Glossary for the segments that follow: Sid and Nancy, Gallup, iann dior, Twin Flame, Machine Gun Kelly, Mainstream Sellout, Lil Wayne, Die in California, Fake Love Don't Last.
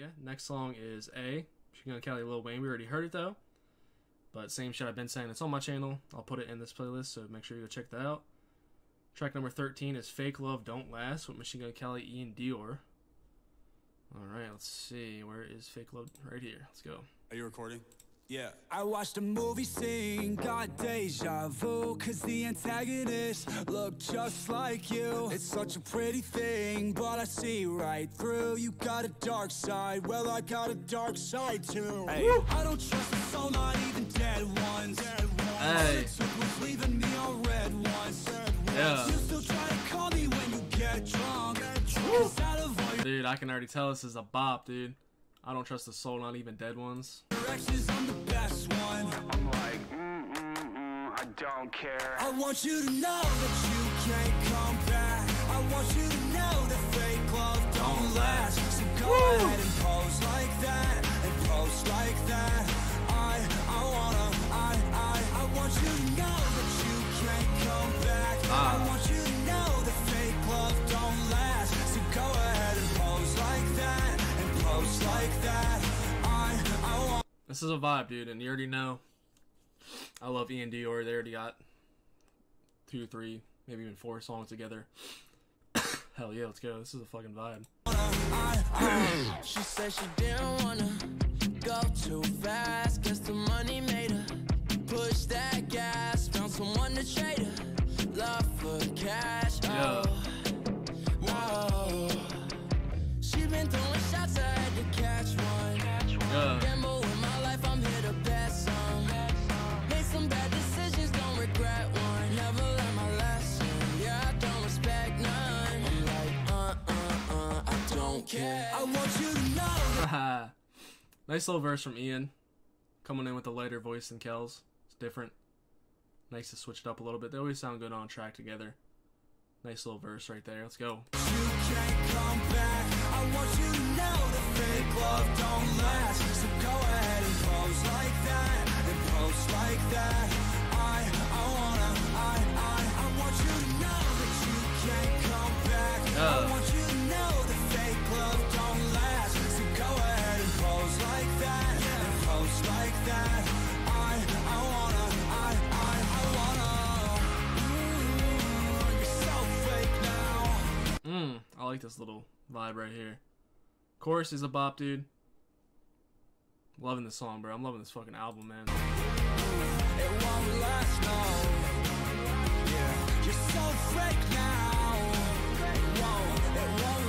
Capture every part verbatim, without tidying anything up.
yeah, next song is A, Machine Gun Kelly, Lil Wayne. We already heard it though, but same shit I've been saying. It's on my channel. I'll put it in this playlist, so make sure you go check that out. Track number thirteen is Fake Love Don't Last with Machine Gun Kelly, Iann Dior. Alright, let's see. Where is Fake Love? Right here. Let's go. Are you recording? Yeah. I watched a movie scene, got deja vu, cause the antagonist looked just like you. It's such a pretty thing, but I see right through. You got a dark side, well I got a dark side too. Hey. I don't trust the soul, not even dead ones. Dead ones. Hey. Leaving me on red ones. Yeah. You still try to call me when you get drunk. Get drunk out of all your dude, I can already tell this is a bop, dude. I don't trust the soul, not even dead ones. I'm the best one. I'm like, mm, mm, mm, I don't care. I want you to know that you can't come back. I want you to know that fake love don't last. So go Woo. ahead and pose like that, and pose like that. I, I wanna, I, I, I want you to know that you can't come back. Ah. I want you to know that fake love don't last. So go ahead and pose like that, and pose like that. I, I want. This is a vibe, dude, and you already know I love Iann Dior. They already got two, three, maybe even four songs together. Hell yeah, let's go. This is a fucking vibe. I, I, she said she didn't wanna go too fast, cause the money made her push that gas, found someone to trade her love for cash. Oh, whoa. She been throwing shots, I had to catch one. Catch one. Yeah. I want you to know. Nice little verse from Iann, coming in with a lighter voice than Kel's. It's different. Nice to switch it up a little bit. They always sound good on track together. Nice little verse right there. Let's go. You can't come back. I want you to know that fake love don't last. So go ahead and pose like that, and pose like that. I, I wanna, I, I, I want you to know that you can't come back. Uh. I want you to know that fake love don't last. So go ahead and pose like that, and pose like that. I, I wanna, I, I, I wanna. Ooh, you're so fake now. Mmm, I like this little vibe right here. Chorus is a bop, dude. Loving this song, bro. I'm loving this fucking album, man. It won't last, no. Yeah. You're so fake now. It won't, it won't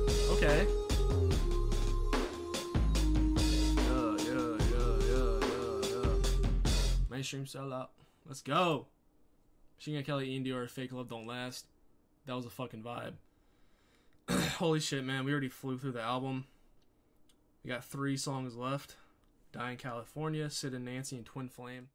last. Okay. Yeah, yeah, yeah, yeah, yeah, yeah. Mainstream Sellout. Let's go. Machine Gun Kelly, Iann Dior, Fake Love Don't Last. That was a fucking vibe. Holy shit, man. We already flew through the album. We got three songs left. Die in California, Sid and Nancy, and Twin Flame.